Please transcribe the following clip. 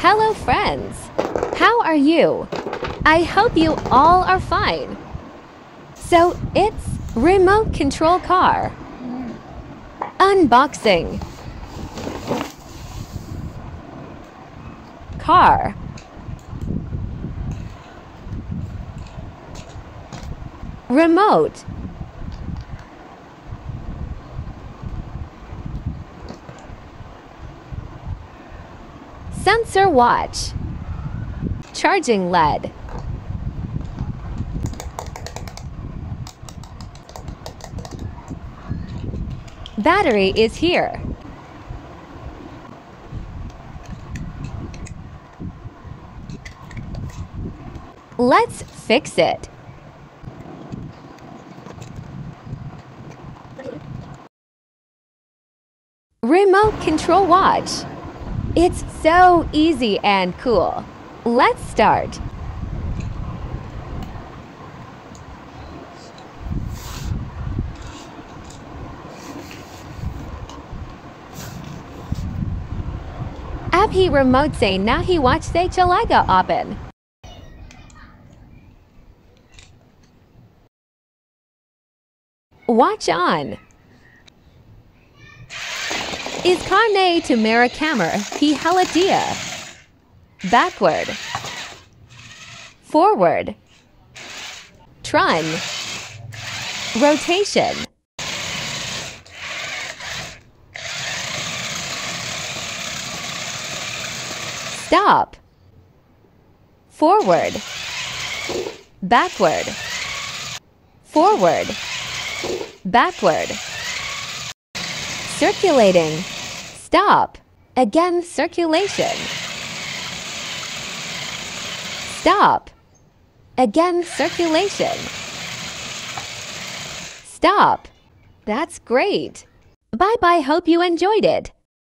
Hello friends! How are you? I hope you all are fine. So it's remote control car. Unboxing. Car. Remote. Sensor watch. Charging LED. Battery is here. Let's fix it. Remote control watch. It's so easy and cool. Let's start. Abhi remote say nahi watch say chalaga open. Watch on. Is Karne to Mara Kammer, he haladia. Backward. Forward. Trun. Rotation. Stop. Forward. Backward. Forward. Backward. Circulating. Stop. Again, circulation. Stop. Again, circulation. Stop. That's great. Bye-bye. Hope you enjoyed it.